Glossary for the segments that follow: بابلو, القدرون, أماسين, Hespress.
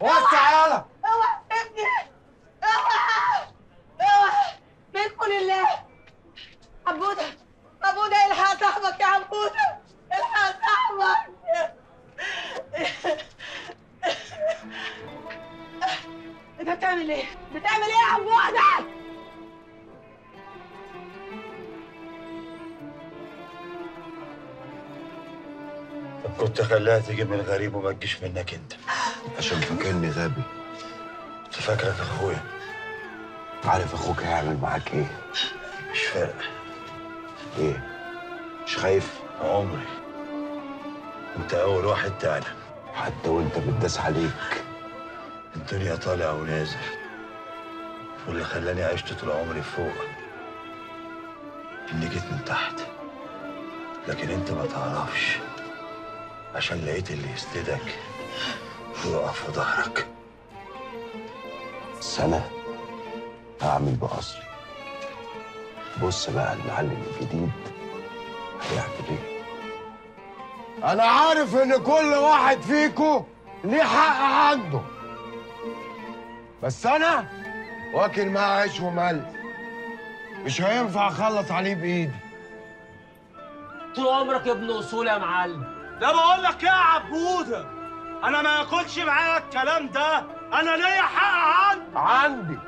بص تعالى. اوعى ابني، اوعى اوعى بينكم لله. عبودة عبودة الحق صاحبك يا عبودة، الحق صاحبك. انت بتعمل ايه؟ بتعمل ايه يا عبودة؟ كنت خليها تيجي من غريب وما تجيش منك انت، عشان فاكرني غبي. كنت فاكرك اخويا. عارف اخوك هيعمل معاك ايه؟ مش فارقه. ايه؟ مش خايف؟ عمري. انت اول واحد تعلم، حتى وانت بتداس عليك. الدنيا طالعه ونازل، واللي خلاني عشت طول عمري فوق اني جيت من تحت. لكن انت ما تعرفش، عشان لقيت اللي يسندك ويقف في ظهرك. بس انا هعمل بأصلي. بص بقى المعلم الجديد هيعمل ايه. انا عارف ان كل واحد فيكم ليه حق عنده، بس انا واكل معاه عيش وملح، مش هينفع اخلص عليه بايدي. طول عمرك ابن اصول يا معلم. ده بقول لك ايه يا عبودة، انا ما ياكلش معايا الكلام ده. انا ليا حق عندي.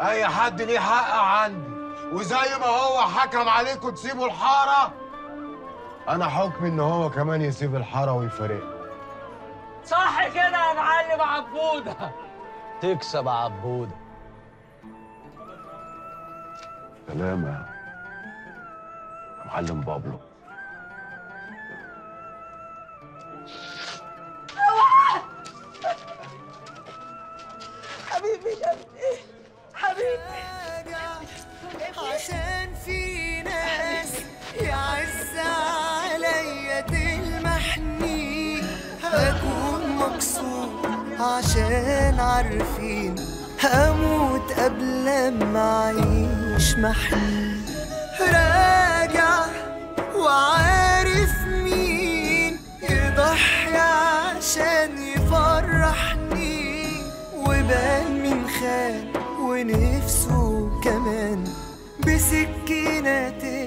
اي حد ليه حق عندي، وزي ما هو حكم عليكم تسيبوا الحاره، انا حكمي ان هو كمان يسيب الحاره ويفارقنا. صح كده يا معلم عبودة. تكسب عبودة. سلام يا معلم بابلو. عشان في ناس يعز عليا تلمحني هكون مكسور، عشان عارفين هموت قبل ما اعيش محنين. راجع وعارف مين يضحي عشان يفرحني، وبال من خان ونفسه كمان بسكينتي.